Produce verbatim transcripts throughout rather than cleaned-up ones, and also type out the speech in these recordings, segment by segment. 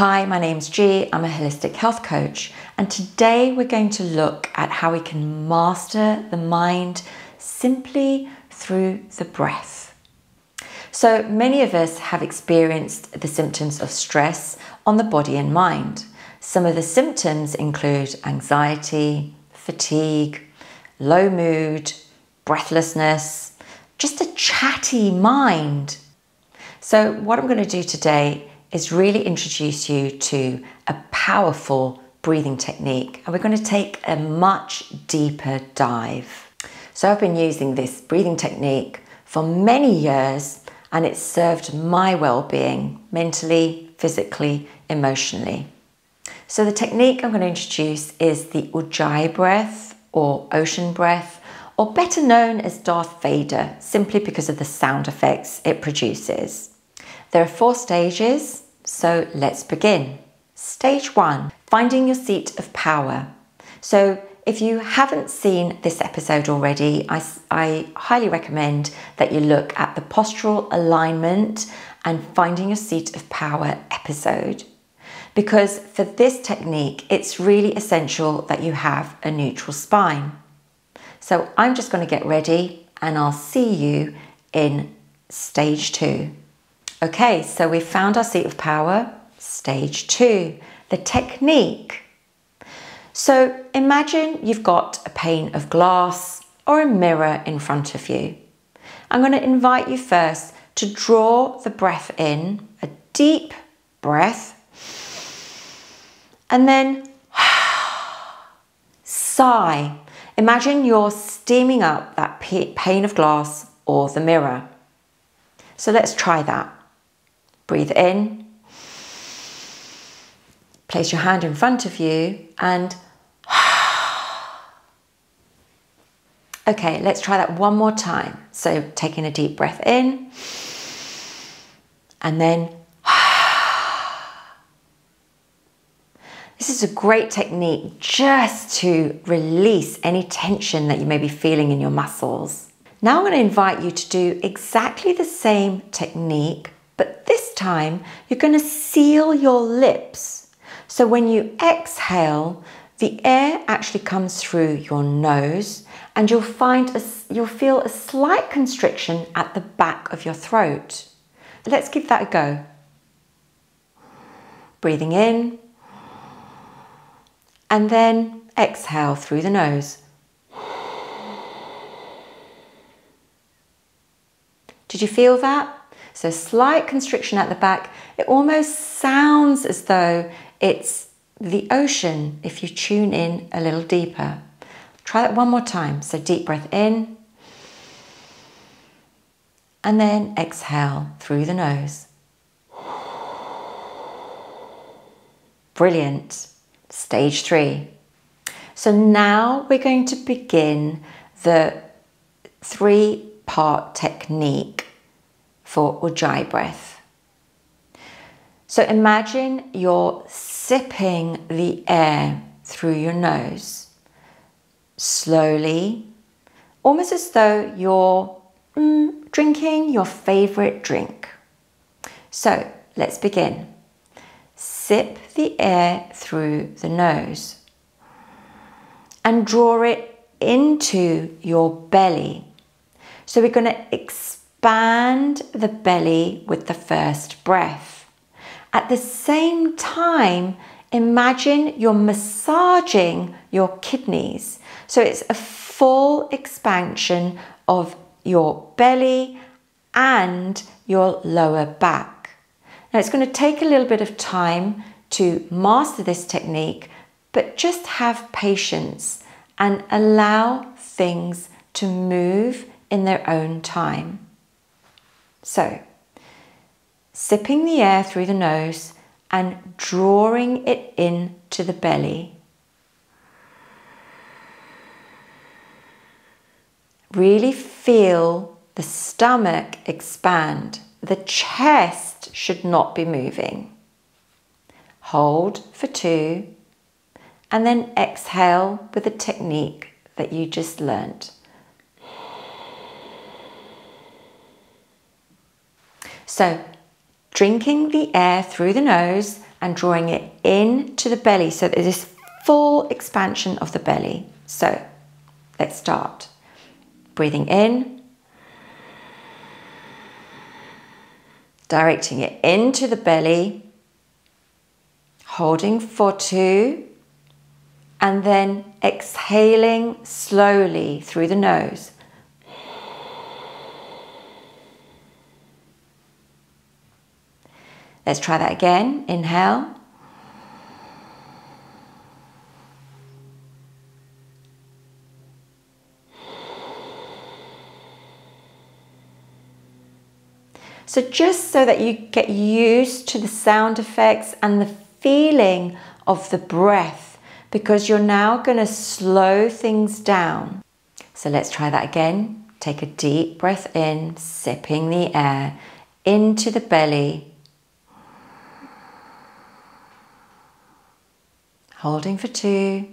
Hi, my name's G, I'm a holistic health coach, and today we're going to look at how we can master the mind simply through the breath. So many of us have experienced the symptoms of stress on the body and mind. Some of the symptoms include anxiety, fatigue, low mood, breathlessness, just a chatty mind. So what I'm going to do today is really introduce you to a powerful breathing technique, and we're going to take a much deeper dive. So I've been using this breathing technique for many years, and it's served my well-being mentally, physically, emotionally. So the technique I'm going to introduce is the Ujjayi breath, or ocean breath, or better known as Darth Vader, simply because of the sound effects it produces. There are four stages, so let's begin. Stage one, finding your seat of power. So if you haven't seen this episode already, I, I highly recommend that you look at the postural alignment and finding your seat of power episode, because for this technique, it's really essential that you have a neutral spine. So I'm just going to get ready and I'll see you in stage two. Okay, so we've found our seat of power, stage two, the technique. So imagine you've got a pane of glass or a mirror in front of you. I'm going to invite you first to draw the breath in, a deep breath, and then sigh. Imagine you're steaming up that pane of glass or the mirror. So let's try that. Breathe in, place your hand in front of you, and okay, let's try that one more time. So taking a deep breath in, and then this is a great technique just to release any tension that you may be feeling in your muscles. Now I'm going to invite you to do exactly the same technique, but this time you're going to seal your lips. So when you exhale, the air actually comes through your nose, and you'll find a, you'll feel a slight constriction at the back of your throat. Let's give that a go. Breathing in, and then exhale through the nose. Did you feel that? So slight constriction at the back. It almost sounds as though it's the ocean if you tune in a little deeper. Try that one more time. So deep breath in, and then exhale through the nose. Brilliant. Stage three. So now we're going to begin the three-part technique for Ujjayi breath. So imagine you're sipping the air through your nose slowly, almost as though you're mm, drinking your favorite drink. So let's begin. Sip the air through the nose and draw it into your belly. So we're going to expand the belly with the first breath. At the same time, imagine you're massaging your kidneys. So it's a full expansion of your belly and your lower back. Now it's going to take a little bit of time to master this technique, but just have patience and allow things to move in their own time. So, sipping the air through the nose and drawing it into the belly. Really feel the stomach expand. The chest should not be moving. Hold for two, and then exhale with the technique that you just learnt. So, drinking the air through the nose and drawing it in to the belly, so there's this full expansion of the belly. So let's start. Breathing in, directing it into the belly, holding for two, and then exhaling slowly through the nose. Let's try that again. Inhale. So just so that you get used to the sound effects and the feeling of the breath, because you're now going to slow things down. So let's try that again. Take a deep breath in, sipping the air into the belly. Holding for two,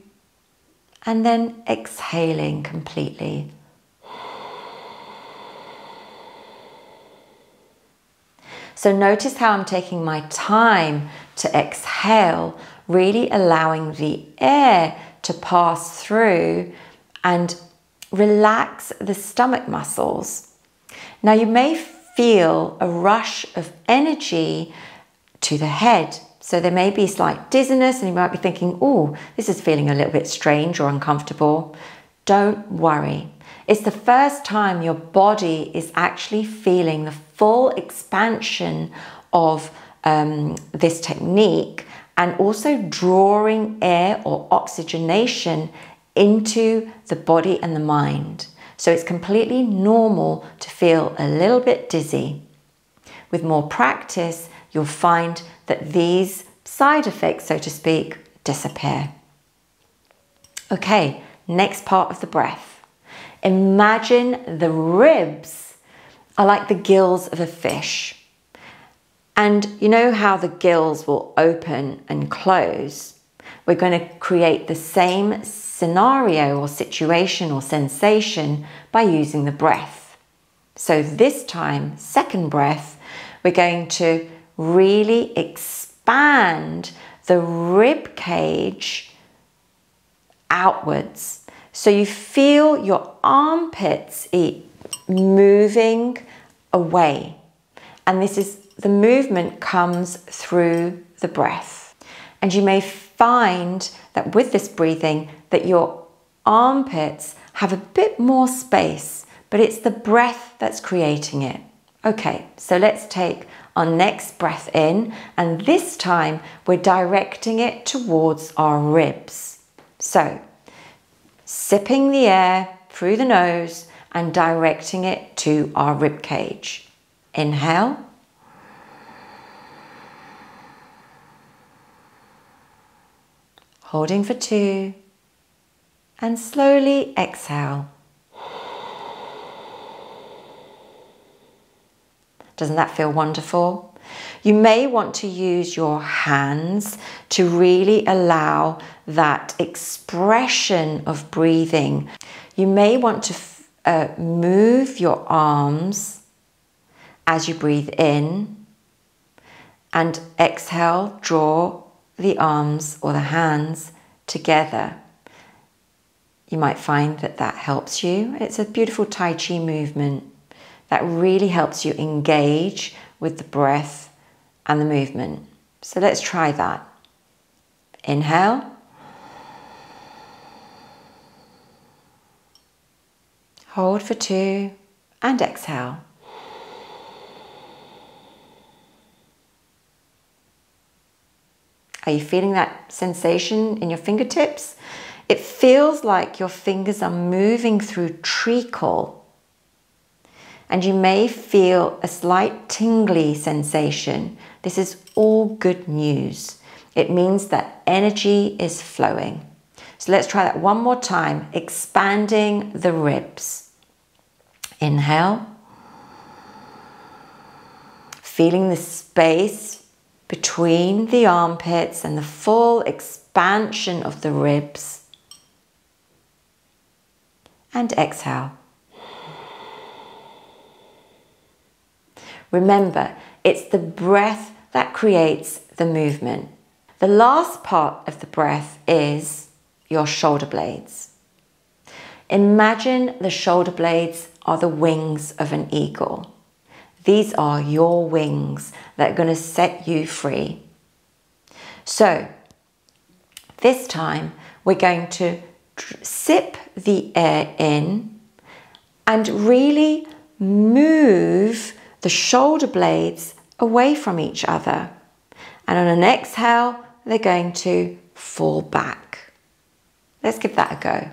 and then exhaling completely. So notice how I'm taking my time to exhale, really allowing the air to pass through and relax the stomach muscles. Now you may feel a rush of energy to the head. So there may be slight dizziness and you might be thinking, oh, this is feeling a little bit strange or uncomfortable. Don't worry. It's the first time your body is actually feeling the full expansion of um, this technique, and also drawing air or oxygenation into the body and the mind. So it's completely normal to feel a little bit dizzy. With more practice, you'll find that these side effects, so to speak, disappear. Okay, next part of the breath. Imagine the ribs are like the gills of a fish. And you know how the gills will open and close? We're going to create the same scenario or situation or sensation by using the breath. So this time, second breath, we're going to really expand the rib cage outwards. So you feel your armpits moving away. And this is the movement comes through the breath. And you may find that with this breathing that your armpits have a bit more space, but it's the breath that's creating it. Okay, so let's take our next breath in, and this time we're directing it towards our ribs. So, sipping the air through the nose and directing it to our rib cage. Inhale. Holding for two, and slowly exhale. Doesn't that feel wonderful? You may want to use your hands to really allow that expression of breathing. You may want to uh, move your arms as you breathe in, and exhale, draw the arms or the hands together. You might find that that helps you. It's a beautiful Tai Chi movement. That really helps you engage with the breath and the movement. So let's try that. Inhale. Hold for two and exhale. Are you feeling that sensation in your fingertips? It feels like your fingers are moving through treacle. And you may feel a slight tingly sensation. This is all good news. It means that energy is flowing. So let's try that one more time, expanding the ribs. Inhale. Feeling the space between the armpits and the full expansion of the ribs. And exhale. Remember, it's the breath that creates the movement. The last part of the breath is your shoulder blades. Imagine the shoulder blades are the wings of an eagle. These are your wings that are going to set you free. So this time we're going to sip the air in and really move the shoulder blades away from each other. And on an exhale, they're going to fall back. Let's give that a go.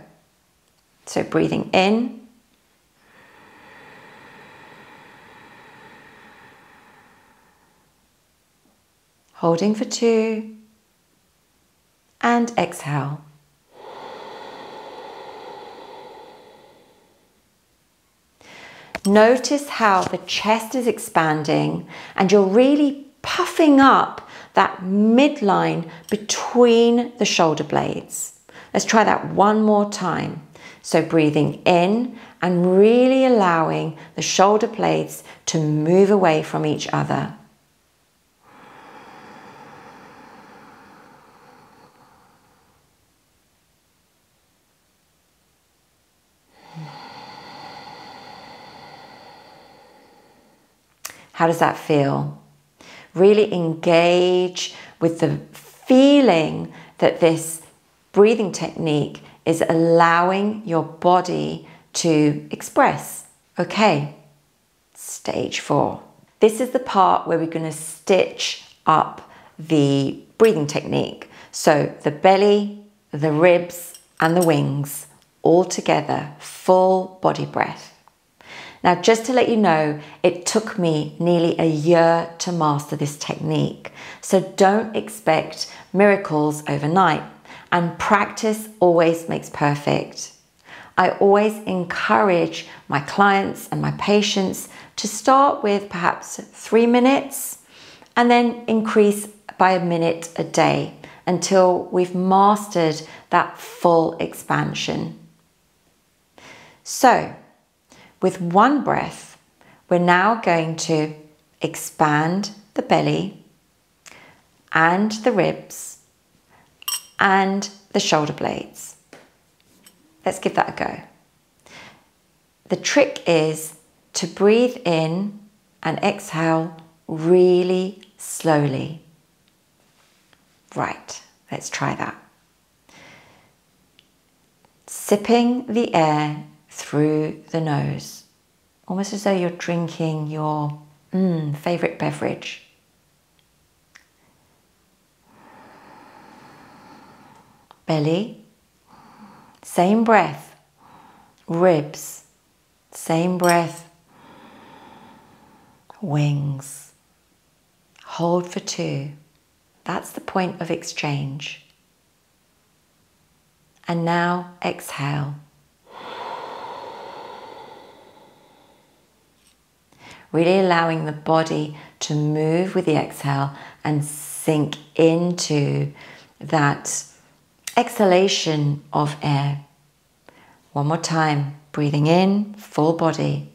So breathing in. Holding for two. And exhale. Notice how the chest is expanding and you're really puffing up that midline between the shoulder blades. Let's try that one more time. So breathing in and really allowing the shoulder blades to move away from each other. How does that feel? Really engage with the feeling that this breathing technique is allowing your body to express. Okay, stage four. This is the part where we're going to stitch up the breathing technique. So the belly, the ribs, and the wings all together, full body breath. Now, just to let you know, it took me nearly a year to master this technique. So don't expect miracles overnight. And practice always makes perfect. I always encourage my clients and my patients to start with perhaps three minutes and then increase by a minute a day until we've mastered that full expansion. So, with one breath, we're now going to expand the belly and the ribs and the shoulder blades. Let's give that a go. The trick is to breathe in and exhale really slowly. Right, let's try that. Sipping the air through the nose, almost as though you're drinking your mm, favorite beverage. Belly, same breath. Ribs, same breath. Wings, hold for two. That's the point of exchange. And now exhale. Really allowing the body to move with the exhale and sink into that exhalation of air. One more time, breathing in, full body.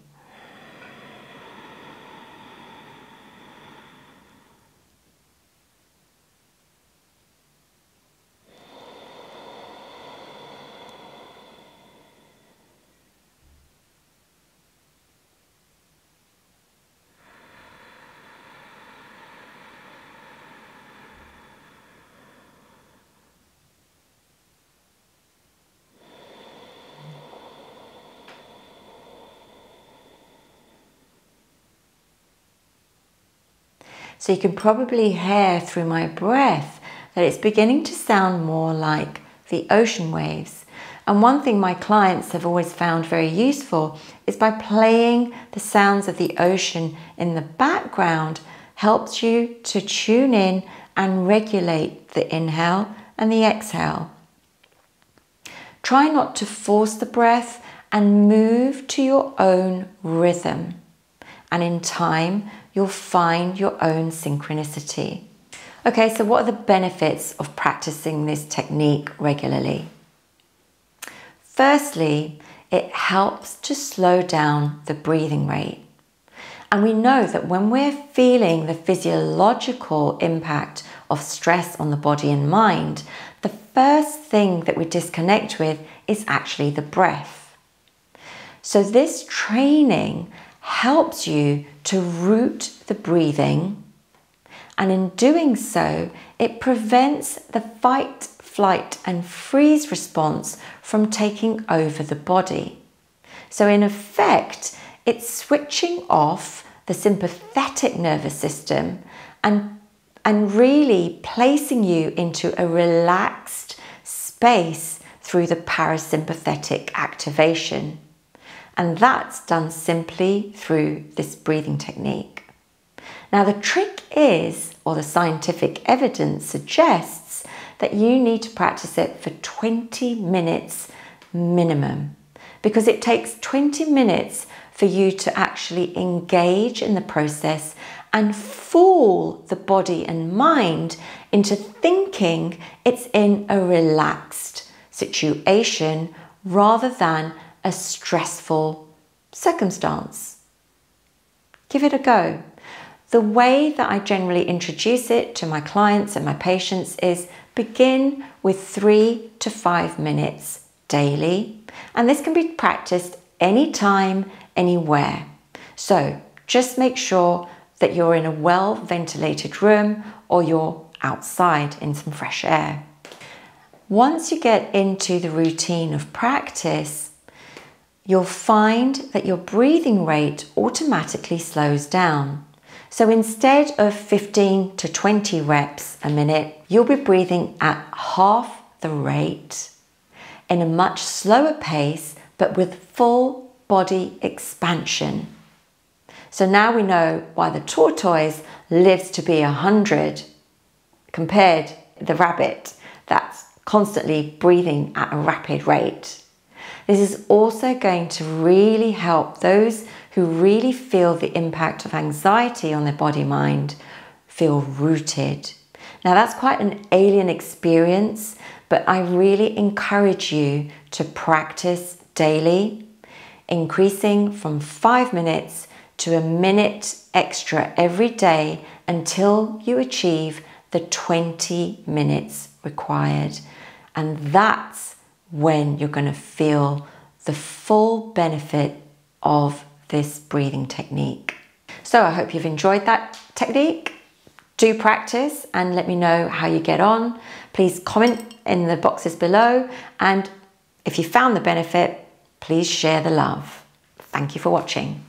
So you can probably hear through my breath that it's beginning to sound more like the ocean waves. And one thing my clients have always found very useful is by playing the sounds of the ocean in the background helps you to tune in and regulate the inhale and the exhale. Try not to force the breath and move to your own rhythm. And in time, you'll find your own synchronicity. Okay, so what are the benefits of practicing this technique regularly? Firstly, it helps to slow down the breathing rate. And we know that when we're feeling the physiological impact of stress on the body and mind, the first thing that we disconnect with is actually the breath. So this training helps you to root the breathing, and in doing so, it prevents the fight, flight, and freeze response from taking over the body. So in effect, it's switching off the sympathetic nervous system and, and really placing you into a relaxed space through the parasympathetic activation. And that's done simply through this breathing technique. Now the trick is, or the scientific evidence suggests, that you need to practice it for twenty minutes minimum, because it takes twenty minutes for you to actually engage in the process and fool the body and mind into thinking it's in a relaxed situation rather than a stressful circumstance. Give it a go. The way that I generally introduce it to my clients and my patients is begin with three to five minutes daily, and this can be practiced anytime, anywhere. So just make sure that you're in a well-ventilated room or you're outside in some fresh air. Once you get into the routine of practice, you'll find that your breathing rate automatically slows down. So instead of fifteen to twenty reps a minute, you'll be breathing at half the rate in a much slower pace, but with full body expansion. So now we know why the tortoise lives to be a hundred compared to the rabbit that's constantly breathing at a rapid rate. This is also going to really help those who really feel the impact of anxiety on their body mind feel rooted. Now that's quite an alien experience, but I really encourage you to practice daily, increasing from five minutes to a minute extra every day until you achieve the twenty minutes required. And that's when you're going to feel the full benefit of this breathing technique. So I hope you've enjoyed that technique. Do practice and let me know how you get on. Please comment in the boxes below, and if you found the benefit, please share the love. Thank you for watching.